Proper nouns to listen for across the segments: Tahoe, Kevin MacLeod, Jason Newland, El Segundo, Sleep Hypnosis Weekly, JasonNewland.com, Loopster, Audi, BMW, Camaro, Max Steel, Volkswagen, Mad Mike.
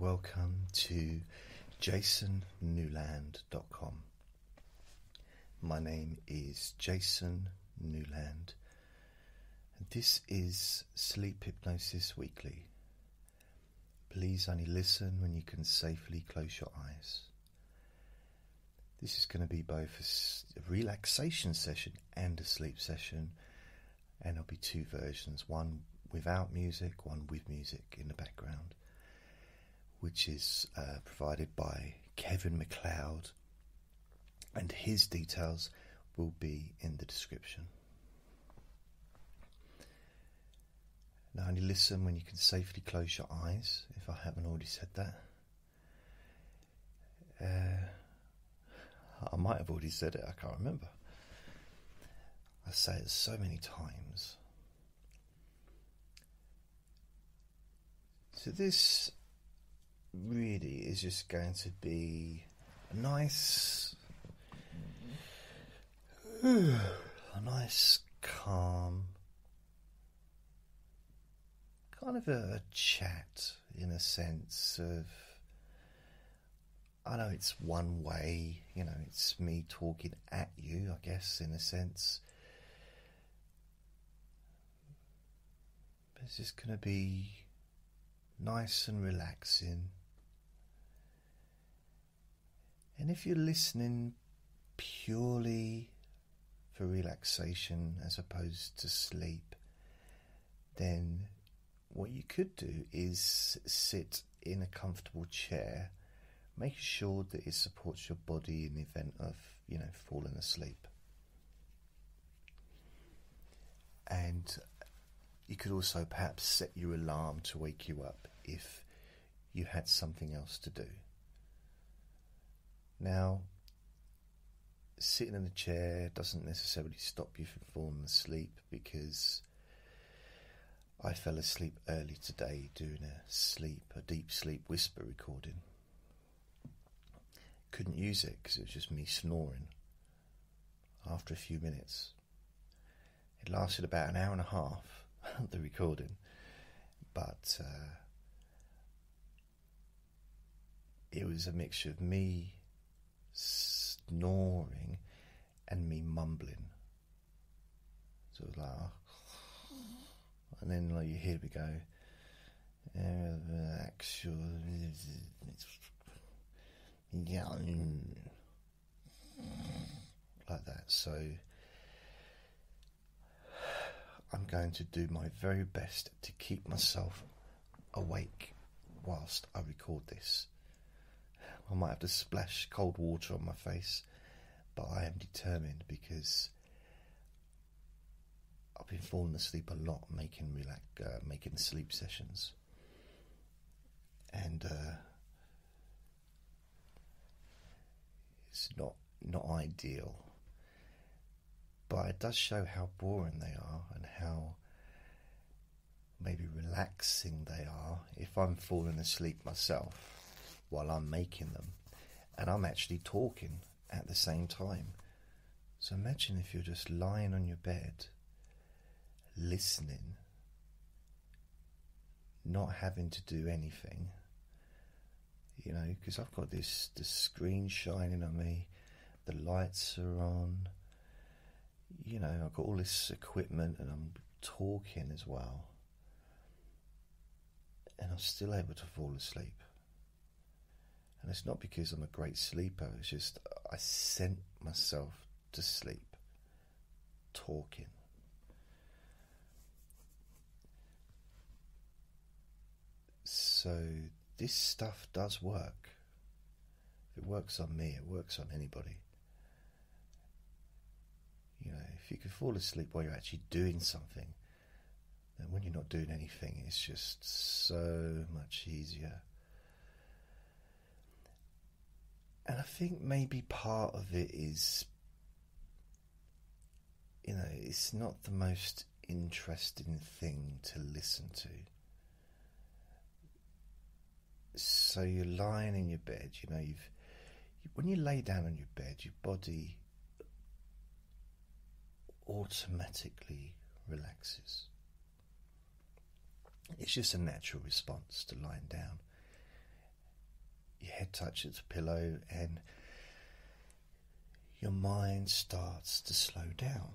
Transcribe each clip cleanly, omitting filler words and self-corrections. welcome to JasonNewland.com. My name is Jason Newland, and this is Sleep Hypnosis Weekly. Please only listen when you can safely close your eyes. This is going to be both a relaxation session and a sleep session, and there'll be two versions, one without music, one with music in the background, which is provided by Kevin MacLeod, and his details will be in the description. Now only listen when you can safely close your eyes, if I haven't already said that. I might have already said it, I can't remember. I say it so many times. So this really is just going to be a nice, calm, kind of a chat, in a sense of, I know it's one way, you know, it's me talking at you, I guess, in a sense. But it's just going to be nice and relaxing. And if you're listening purely for relaxation as opposed to sleep, then what you could do is sit in a comfortable chair, make sure that it supports your body in the event of, you know, falling asleep. And you could also perhaps set your alarm to wake you up if you had something else to do. Now, sitting in a chair doesn't necessarily stop you from falling asleep, because I fell asleep early today doing a deep sleep whisper recording. Couldn't use it because it was just me snoring after a few minutes. It lasted about an hour and a half, the recording, but it was a mixture of me snoring and me mumbling. So it was like, oh. And then like you hear me go, actual, yeah, like that. So I'm going to do my very best to keep myself awake whilst I record this. I might have to splash cold water on my face, but I am determined, because I've been falling asleep a lot making sleep sessions, and it's not ideal, but it does show how boring they are and how maybe relaxing they are if I'm falling asleep myself while I'm making them, and I'm actually talking at the same time. So imagine if you're just lying on your bed, listening, not having to do anything, you know, because I've got the screen shining on me, the lights are on, you know, I've got all this equipment and I'm talking as well, and I'm still able to fall asleep. And it's not because I'm a great sleeper, it's just I sent myself to sleep talking. So this stuff does work. If it works on me, it works on anybody. You know, if you can fall asleep while you're actually doing something, then when you're not doing anything, it's just so much easier. And I think maybe part of it is, you know, it's not the most interesting thing to listen to. So you're lying in your bed, you know, when you lay down on your bed, your body automatically relaxes. It's just a natural response to lying down. your head touches the pillow and your mind starts to slow down.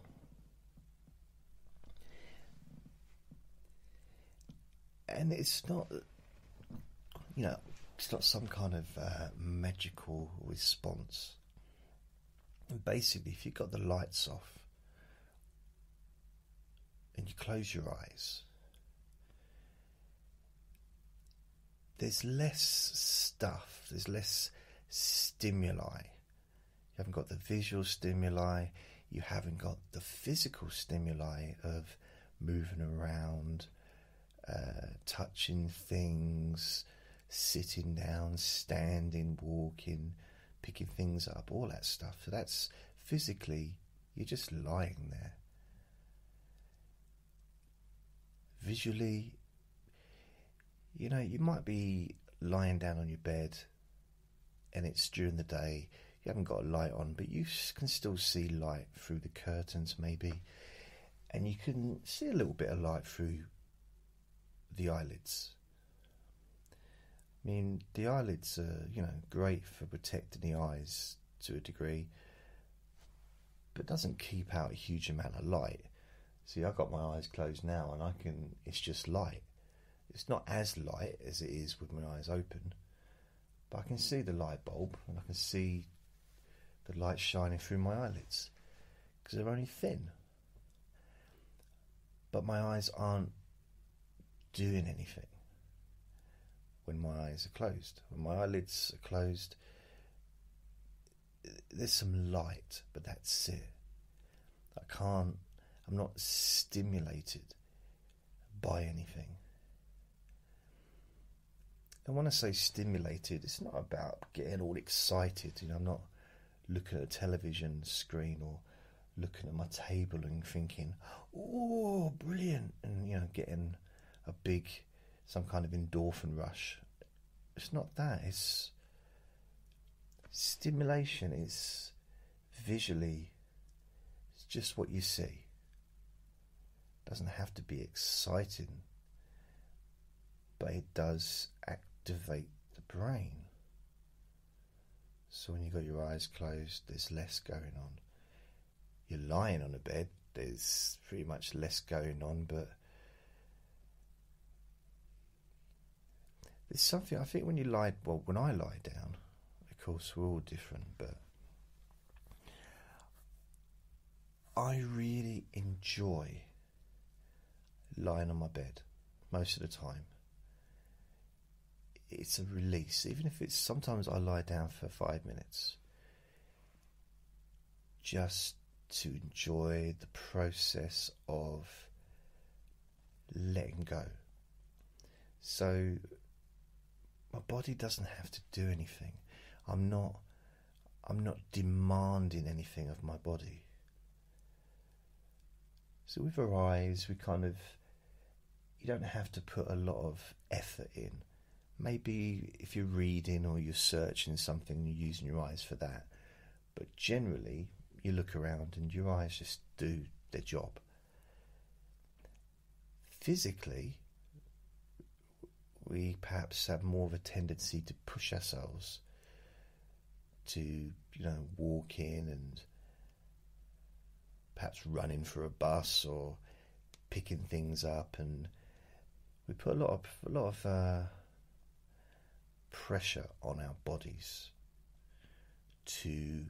And it's not, you know, it's not some kind of magical response. And basically, if you've got the lights off and you close your eyes, there's less stuff, there's less stimuli. You haven't got the visual stimuli, you haven't got the physical stimuli of moving around, touching things, sitting down, standing, walking, picking things up, all that stuff. So that's physically, you're just lying there. Visually, you know, you might be lying down on your bed and it's during the day, you haven't got a light on, but you can still see light through the curtains maybe, and you can see a little bit of light through the eyelids. I mean, the eyelids are, you know, great for protecting the eyes to a degree, but doesn't keep out a huge amount of light. See, I've got my eyes closed now and I can, it's just light. It's not as light as it is with my eyes open, but I can see the light bulb and I can see the light shining through my eyelids because they're only thin. But my eyes aren't doing anything when my eyes are closed. When my eyelids are closed, there's some light, but that's it. I can't, I'm not stimulated by anything. And when I say stimulated, it's not about getting all excited. You know, I'm not looking at a television screen or looking at my table and thinking, oh, brilliant, and, you know, getting a big, some kind of endorphin rush. It's not that. It's stimulation. It's visually, it's just what you see. It doesn't have to be exciting, but it does activate the brain. So when you've got your eyes closed, there's less going on. You're lying on a bed, there's pretty much less going on, but there's something, I think when you lie, well, when I lie down, of course we're all different, but I really enjoy lying on my bed most of the time. It's a release, even if it's, sometimes I lie down for 5 minutes just to enjoy the process of letting go. So my body doesn't have to do anything. I'm not demanding anything of my body. So with our eyes, we kind of, you don't have to put a lot of effort in. Maybe if you're reading or you're searching something, you're using your eyes for that. But generally, you look around and your eyes just do their job. Physically, we perhaps have more of a tendency to push ourselves to, you know, walk in and perhaps running for a bus or picking things up, and we put a lot of pressure on our bodies to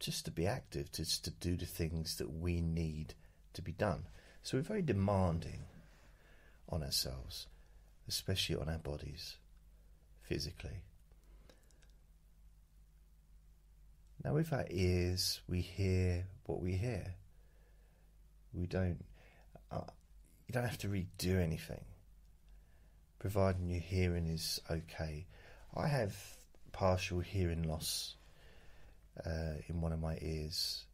just to be active, just to do the things that we need to be done. So we're very demanding on ourselves, especially on our bodies, physically. Now with our ears, we hear what we hear. We don't, you don't have to redo anything, providing your hearing is okay. I have partial hearing loss in one of my ears,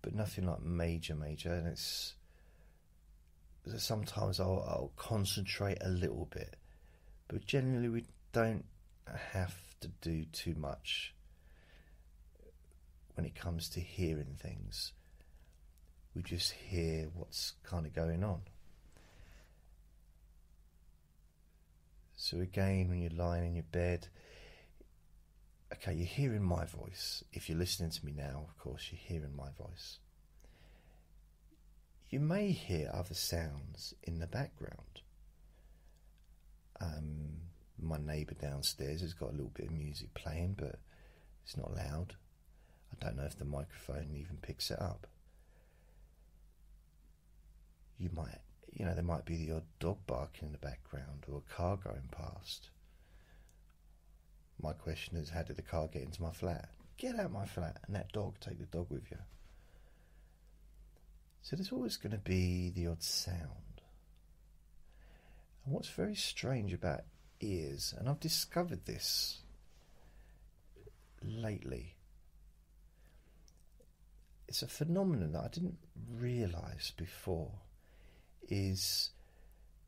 but nothing like major, and it's, sometimes I'll concentrate a little bit, but generally we don't have to do too much when it comes to hearing things. We just hear what's kind of going on. So again, when you're lying in your bed, okay, you're hearing my voice. If you're listening to me now, of course, you're hearing my voice. You may hear other sounds in the background. My neighbour downstairs has got a little bit of music playing, but it's not loud. I don't know if the microphone even picks it up. You might, you know, there might be the odd dog barking in the background or a car going past. My question is, how did the car get into my flat? Get out of my flat, and that dog, take the dog with you. So there's always going to be the odd sound. And what's very strange about ears, and I've discovered this lately, it's a phenomenon that I didn't realise before, is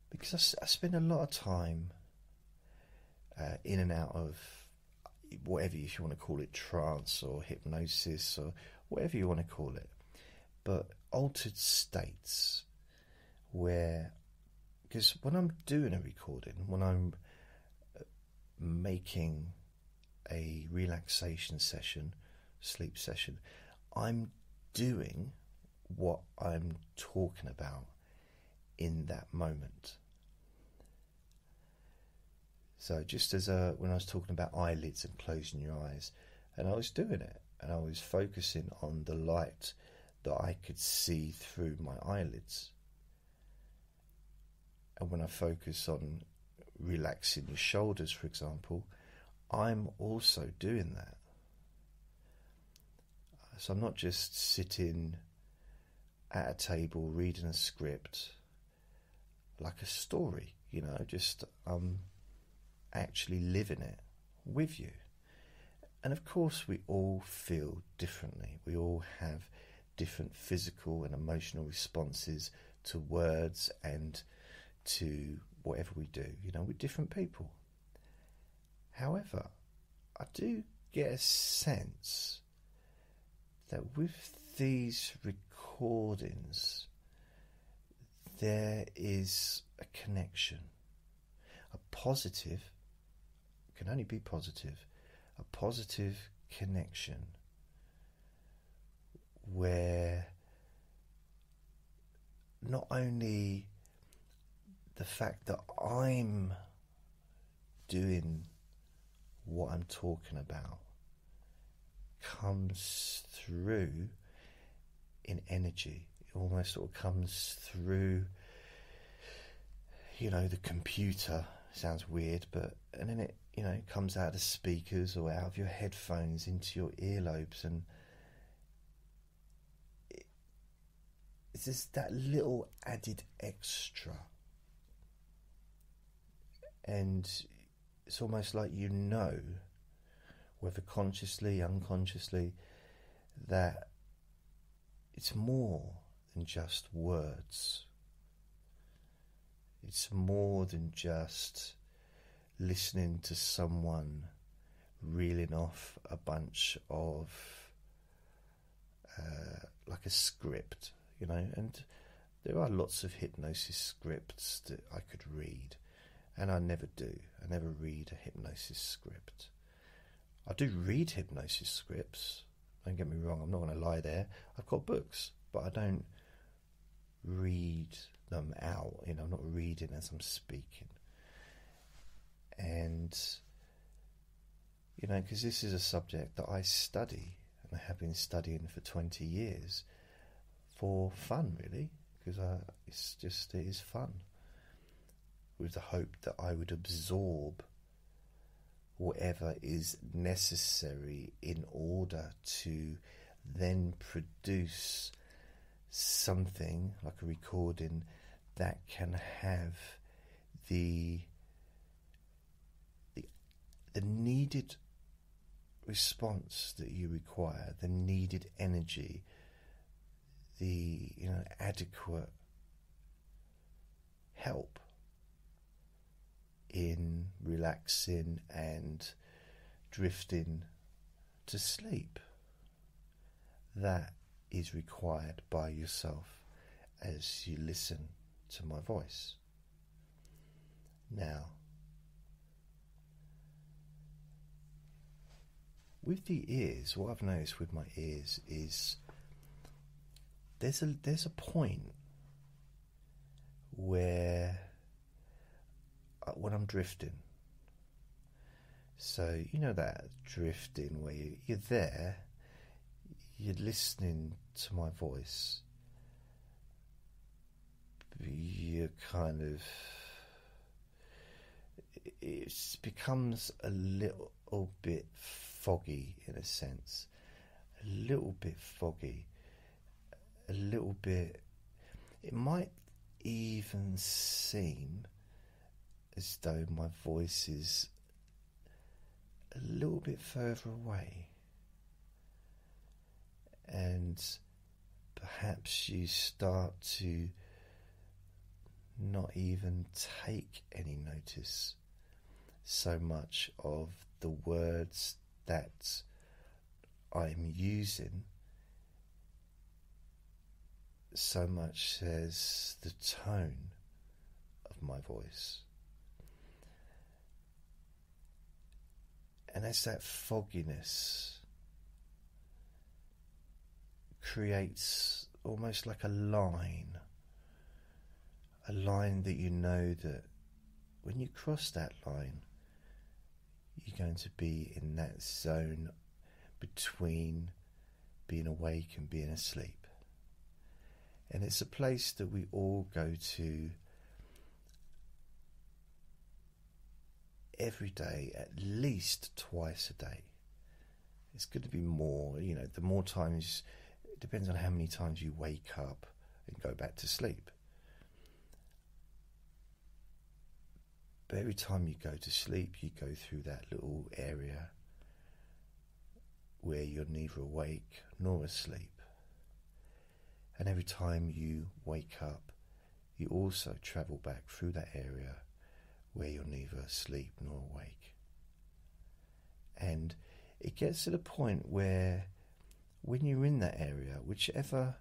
because I spend a lot of time in and out of whatever you want to call it, trance or hypnosis or whatever you want to call it, but altered states where, because when I'm doing a recording, when I'm making a relaxation session, sleep session, I'm doing what I'm talking about in that moment. So just as when I was talking about eyelids and closing your eyes, and I was doing it, and I was focusing on the light that I could see through my eyelids. And when I focus on relaxing your shoulders, for example, I'm also doing that. So I'm not just sitting at a table reading a script like a story, you know, just actually living it with you. And of course we all feel differently. We all have different physical and emotional responses to words and to whatever we do. You know, we're different people. However, I do get a sense that with these recordings there is a connection, a positive, can only be positive, a positive connection where not only the fact that I'm doing what I'm talking about comes through in energy. It almost sort of comes through, you know, the computer. Sounds weird, but, and then it, you know, comes out of speakers or out of your headphones into your earlobes, and it's just that little added extra. And it's almost like, you know, whether consciously, unconsciously, that it's more than just words. It's more than just listening to someone reeling off a bunch of, like a script, you know. And there are lots of hypnosis scripts that I could read, and I never do. I never read a hypnosis script. I do read hypnosis scripts, don't get me wrong, I'm not going to lie there. I've got books, but I don't read them out, you know, I'm not reading as I'm speaking. And, you know, because this is a subject that I study, and I have been studying for 20 years, for fun really, because it is fun, with the hope that I would absorb whatever is necessary in order to then produce something like a recording that can have the needed response that you require, the needed energy, the, you know, adequate help in relaxing and drifting to sleep that is required by yourself as you listen to my voice. Now, With the ears, what I've noticed with my ears is there's a point where when I'm drifting, so you know that drifting where you're there, you're listening to my voice, you're kind of, it becomes a little bit foggy in a sense, a little bit foggy, it might even seem as though my voice is a little bit further away, and perhaps you start to not even take any notice so much of the words that I'm using, so much as the tone of my voice. And as that fogginess creates almost like a line that you know that when you cross that line, you're going to be in that zone between being awake and being asleep. And it's a place that we all go to every day, at least twice a day. It's going to be more, you know, the more times, it depends on how many times you wake up and go back to sleep. But every time you go to sleep, you go through that little area where you're neither awake nor asleep. And every time you wake up, you also travel back through that area where you're neither asleep nor awake. And it gets to the point where when you're in that area, whichever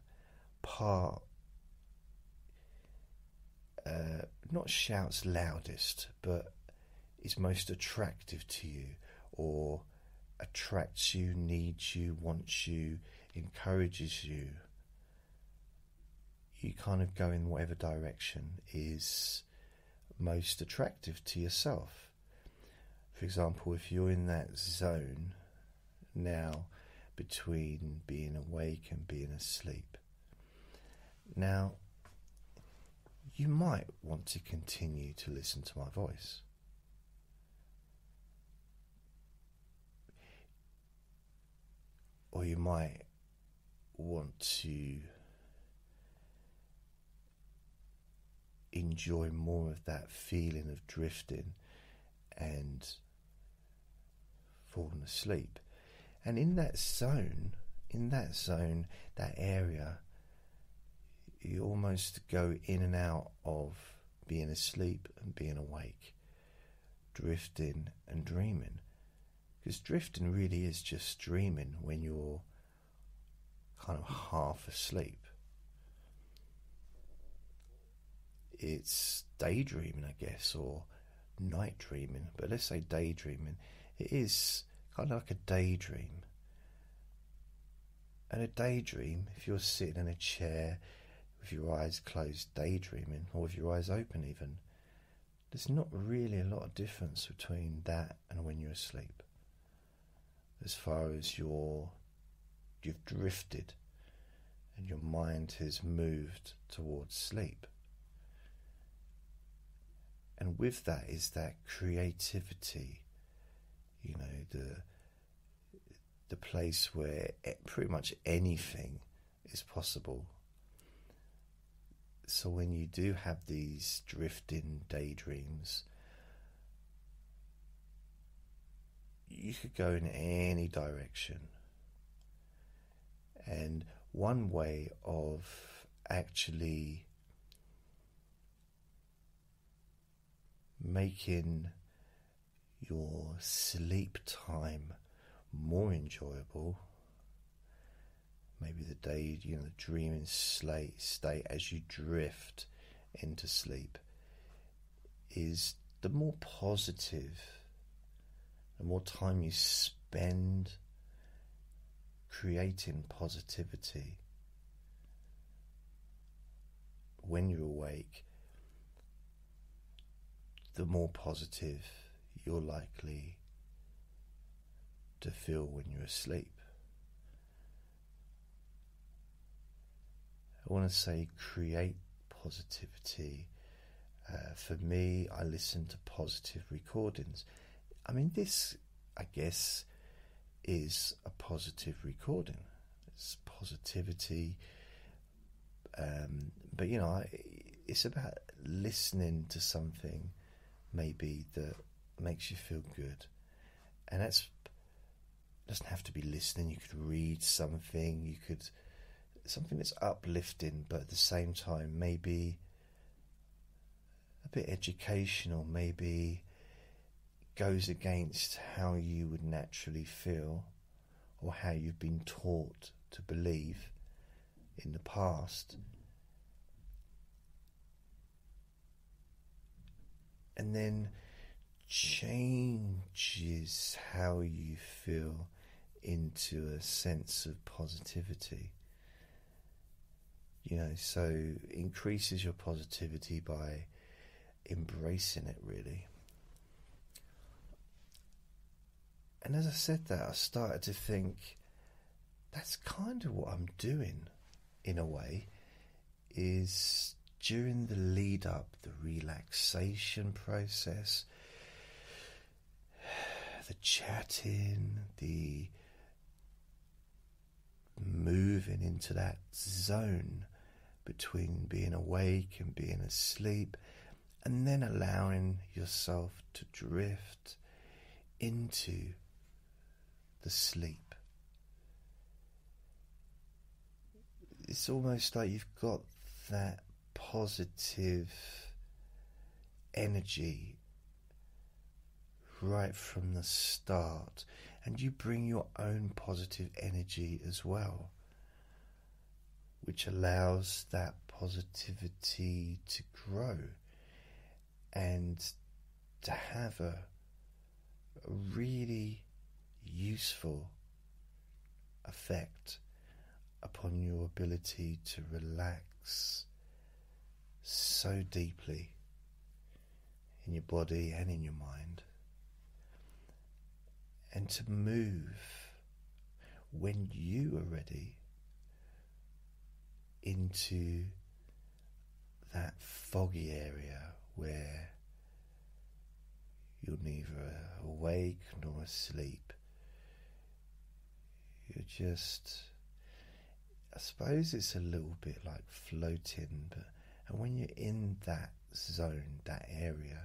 part not shouts loudest, but is most attractive to you, or attracts you, needs you, wants you, encourages you, you kind of go in whatever direction is most attractive to yourself. For example, if you're in that zone now between being awake and being asleep, now you might want to continue to listen to my voice. Or you might want to enjoy more of that feeling of drifting and falling asleep. And in that zone, that area, you almost go in and out of being asleep and being awake, drifting and dreaming. Because drifting really is just dreaming when you're kind of half asleep. It's daydreaming, I guess, or night dreaming, but let's say daydreaming. It is kind of like a daydream. And a daydream, if you're sitting in a chair with your eyes closed daydreaming, or with your eyes open even, there's not really a lot of difference between that and when you're asleep, as far as you've drifted and your mind has moved towards sleep. And with that is that creativity, you know, the place where pretty much anything is possible. So when you do have these drifting daydreams, you could go in any direction. And one way of actually making your sleep time more enjoyable, maybe the day, you know, the dreaming state as you drift into sleep, is the more positive, the more time you spend creating positivity. When you're awake, the more positive you're likely to feel when you're asleep. I want to say create positivity. For me, I listen to positive recordings. I mean, this, I guess, is a positive recording. It's positivity. But, you know, it's about listening to something maybe that makes you feel good. And that's, doesn't have to be listening. You could read something. You could, something that's uplifting, but at the same time maybe a bit educational, maybe goes against how you would naturally feel or how you've been taught to believe in the past. And then changes how you feel into a sense of positivity. You know, so increases your positivity by embracing it, really. And as I said that, I started to think, that's kind of what I'm doing, in a way, is during the lead up, the relaxation process, the chatting, the moving into that zone between being awake and being asleep, and then allowing yourself to drift into the sleep. It's almost like you've got that positive energy right from the start, and you bring your own positive energy as well, which allows that positivity to grow and to have a really useful effect upon your ability to relax so deeply in your body and in your mind, and to move when you are ready into that foggy area where you're neither awake nor asleep. You're just, I suppose it's a little bit like floating, but and when you're in that zone, that area,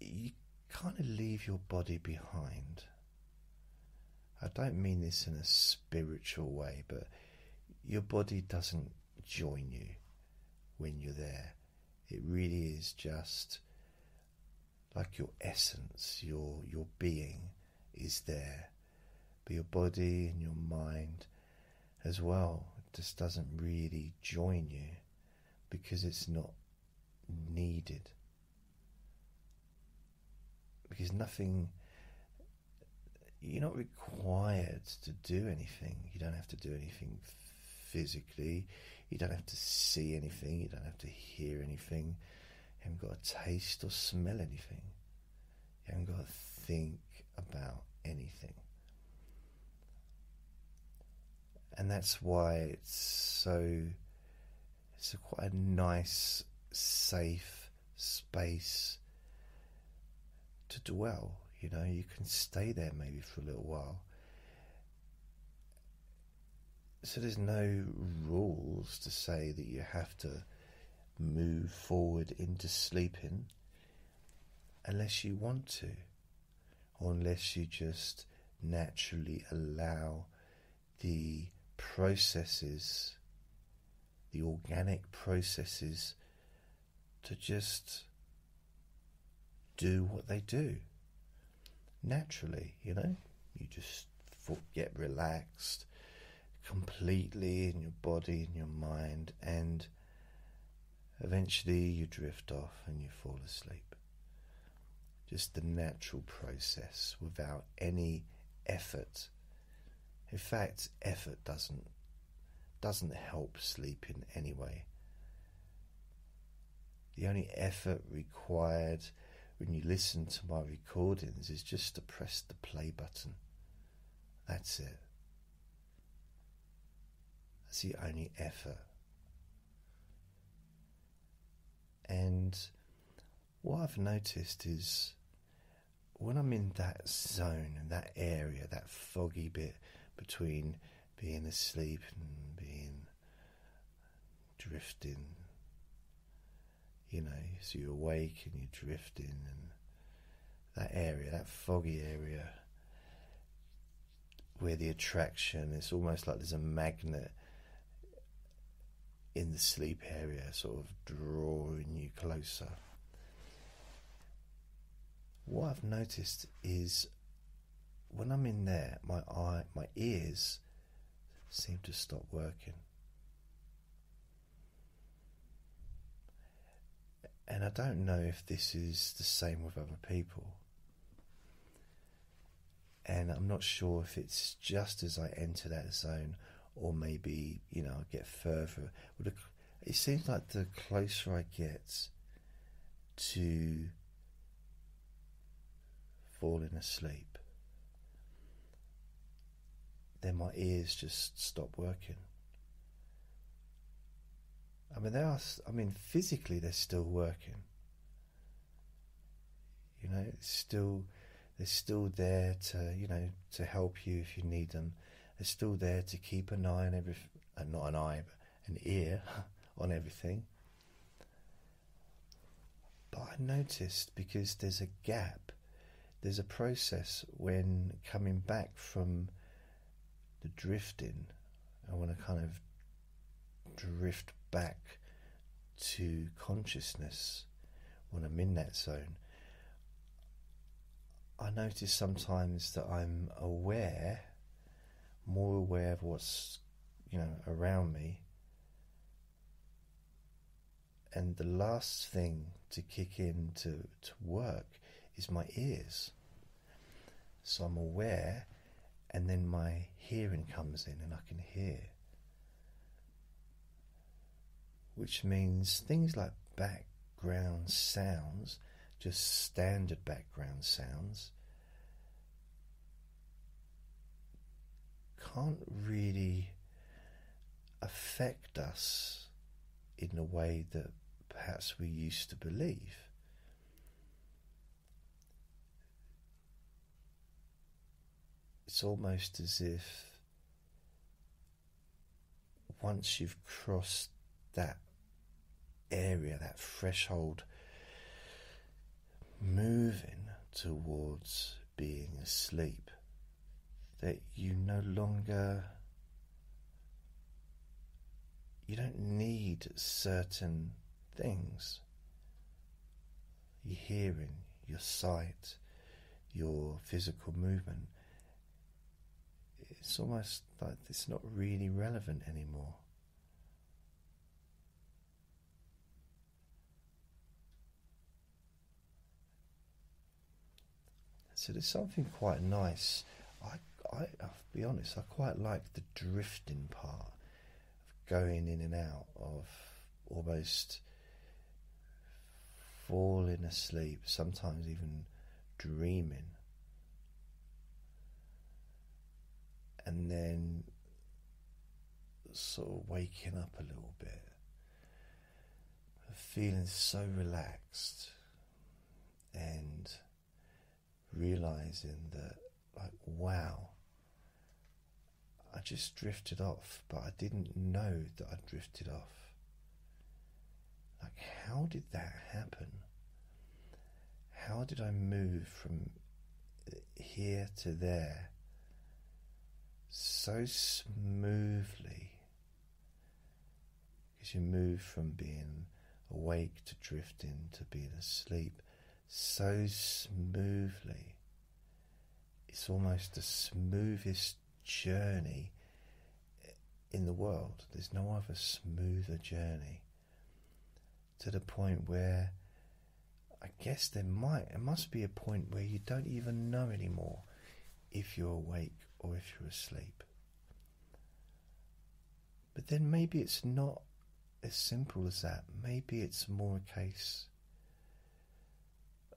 you kind of leave your body behind. I don't mean this in a spiritual way, but your body doesn't join you when you're there. It really is just like your essence, your being is there, but your body and your mind as well just doesn't really join you because it's not needed. Because nothing, you're not required to do anything. You don't have to do anything physically. You don't have to see anything. You don't have to hear anything. You haven't got to taste or smell anything. You haven't got to think about anything. And that's why it's quite a nice, safe space to dwell. You know, you can stay there maybe for a little while. So there's no rules to say that you have to move forward into sleeping unless you want to, or unless you just naturally allow the processes, the organic processes, to just do what they do naturally. You know, you just get relaxed completely in your body and your mind, and eventually you drift off and you fall asleep. Just the natural process without any effort. In fact, effort doesn't help sleep in any way. The only effort required when you listen to my recordings is just to press the play button. That's it. That's the only effort. And what I've noticed is when I'm in that zone, and that area, that foggy bit between being asleep and being drifting, you know, so you're awake and you're drifting, and that area, that foggy area where the attraction, it's almost like there's a magnet in the sleep area sort of drawing you closer. What I've noticed is when I'm in there, my ears seem to stop working. And I don't know if this is the same with other people. And I'm not sure if it's just as I enter that zone, or maybe, you know, I get further. It seems like the closer I get to falling asleep, then my ears just stop working. Physically they're still working. You know, it's still, they're still there to, you know, to help you if you need them. They're still there to keep an eye on everything, not an eye, but an ear on everything. But I noticed, because there's a gap, there's a process when coming back from the drifting, I want to kind of drift back to consciousness when I'm in that zone. I notice sometimes that I'm aware, more aware of what's, you know, around me, and the last thing to kick in to work is my ears. So I'm aware, and then my hearing comes in and I can hear. Which means things like background sounds, just standard background sounds, can't really affect us in the way that perhaps we used to believe. It's almost as if once you've crossed that area, that threshold, moving towards being asleep, that you no longer, you don't need certain things. Your hearing, your sight, your physical movement, it's almost like it's not really relevant anymore. So there's something quite nice. I'll be honest, I quite like the drifting part, of going in and out, of almost falling asleep, sometimes even dreaming. And then sort of waking up a little bit, feeling so relaxed, and realizing that, like, wow, I just drifted off, but I didn't know that I drifted off. Like, how did that happen? How did I move from here to there so smoothly? Because you move from being awake to drifting to being asleep so smoothly. It's almost the smoothest journey in the world. There's no other smoother journey, to the point where I guess there must be a point where you don't even know anymore if you're awake or if you're asleep. But then maybe it's not as simple as that. Maybe it's more a case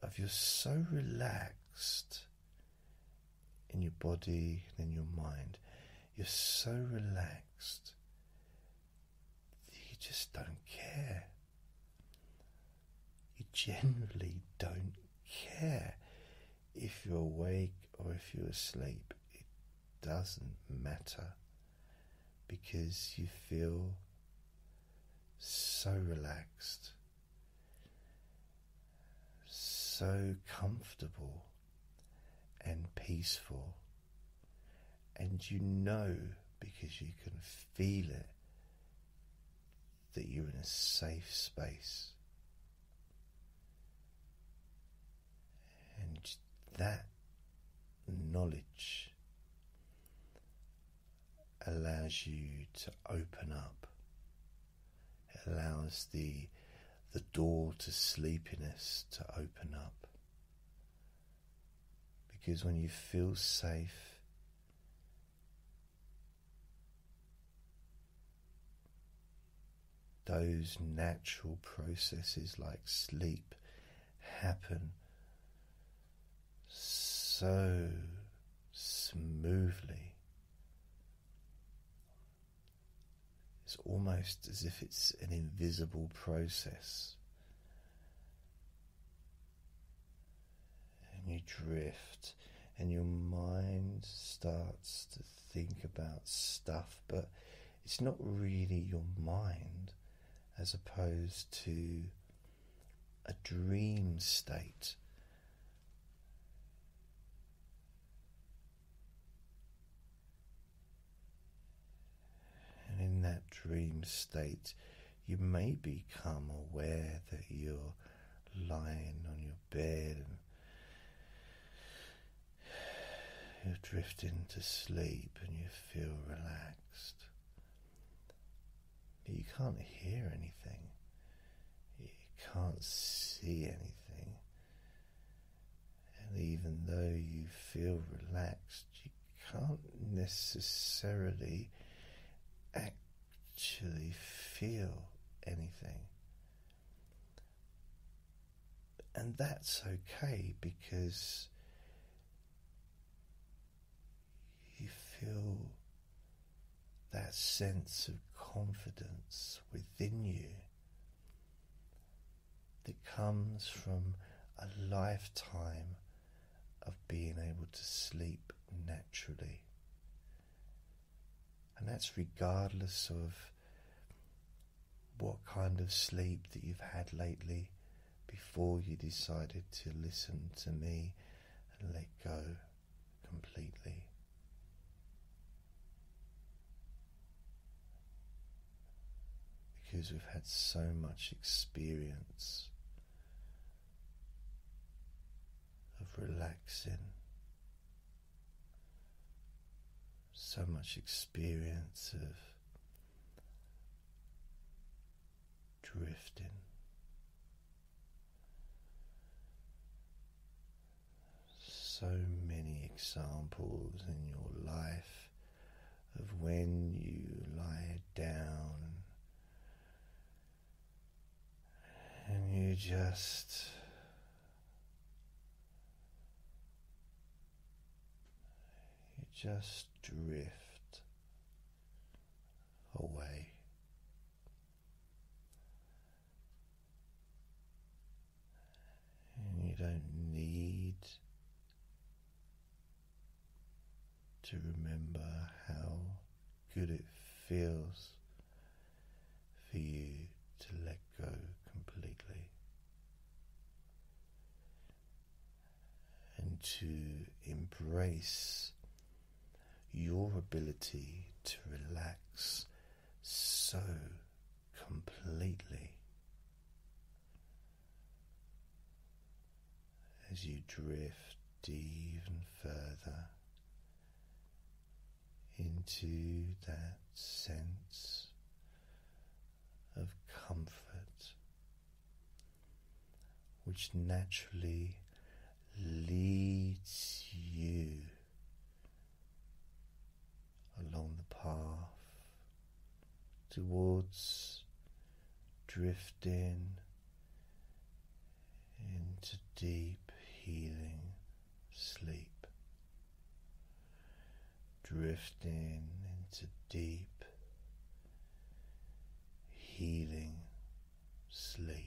of you're so relaxed in your body and in your mind. You're so relaxed that you just don't care. You generally don't care if you're awake or if you're asleep. It doesn't matter because you feel so relaxed, so comfortable and peaceful, and you know, because you can feel it, that you're in a safe space. And that knowledge allows you to open up. It allows the door to sleepiness to open up. Because when you feel safe, those natural processes like sleep happen so smoothly. It's almost as if it's an invisible process. And you drift, and your mind starts to think about stuff, but it's not really your mind, as opposed to a dream state. And in that dream state, you may become aware that you're lying on your bed and you're drifting to sleep and you feel relaxed. But you can't hear anything. You can't see anything. And even though you feel relaxed, you can't necessarily actually feel anything. And that's okay, because you feel that sense of confidence within you that comes from a lifetime of being able to sleep naturally. And that's regardless of what kind of sleep that you've had lately before you decided to listen to me and let go completely. Because we've had so much experience of relaxing, so much experience of drifting, so many examples in your life of when you lie down and you just drift away. And you don't need to remember how good it feels for you to let go completely and to embrace your ability to relax so completely as you drift even further into that sense of comfort, which naturally leads you towards drifting into deep healing sleep, drifting into deep healing sleep.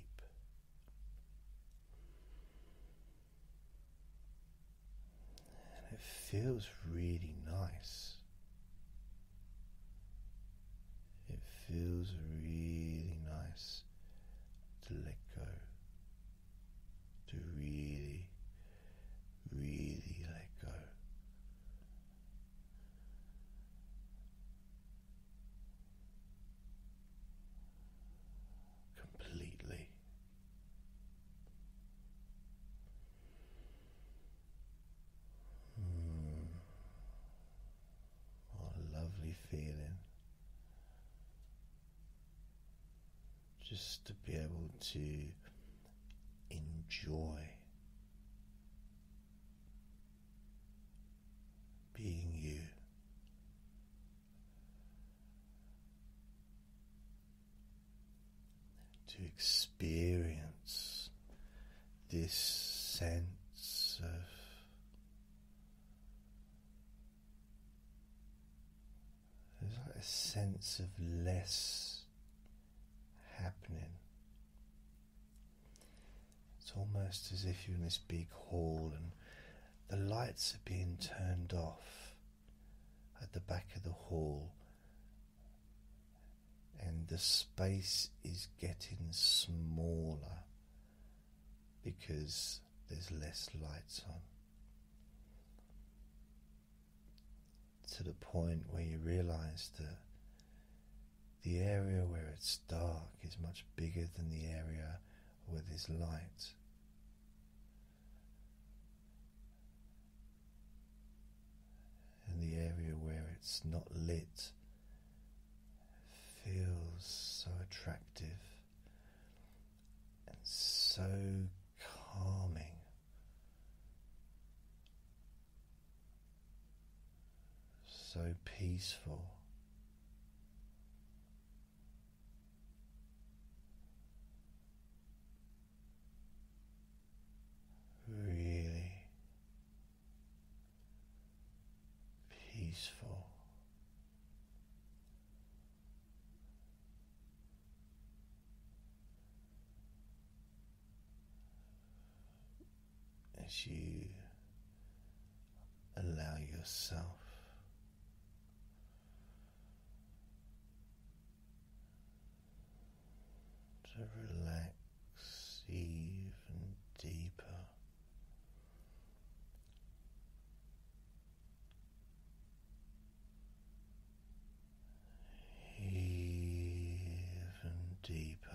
It feels really nice. It feels really nice to let go, to really, really let go. Completely. Feeling just to be able to enjoy being you, to experience this sense of a sense of less happening. It's almost as if you're in this big hall and the lights are being turned off at the back of the hall, and the space is getting smaller because there's less lights on, to the point where you realise that the area where it's dark is much bigger than the area where there's light. And the area where it's not lit feels so attractive and so calming. So peaceful. Really peaceful. As you allow yourself to relax even deeper, even deeper,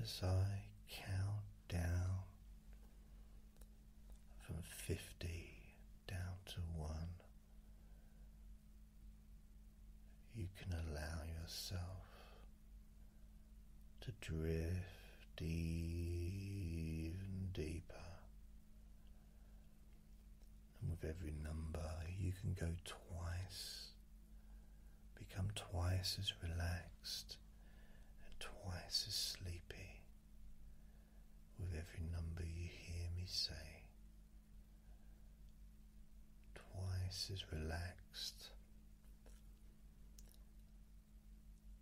as I count down from 50 down to 1, you can allow yourself to drift even deeper, and with every number you can go twice, become twice as relaxed, twice as sleepy. With every number you hear me say, twice as relaxed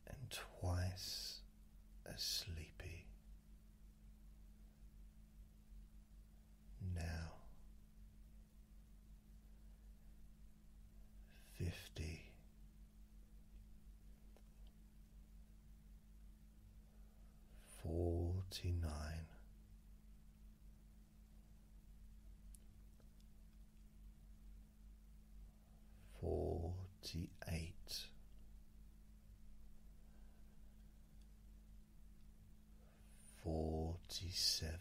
and twice as sleepy. Now 50. 49, 48, 47,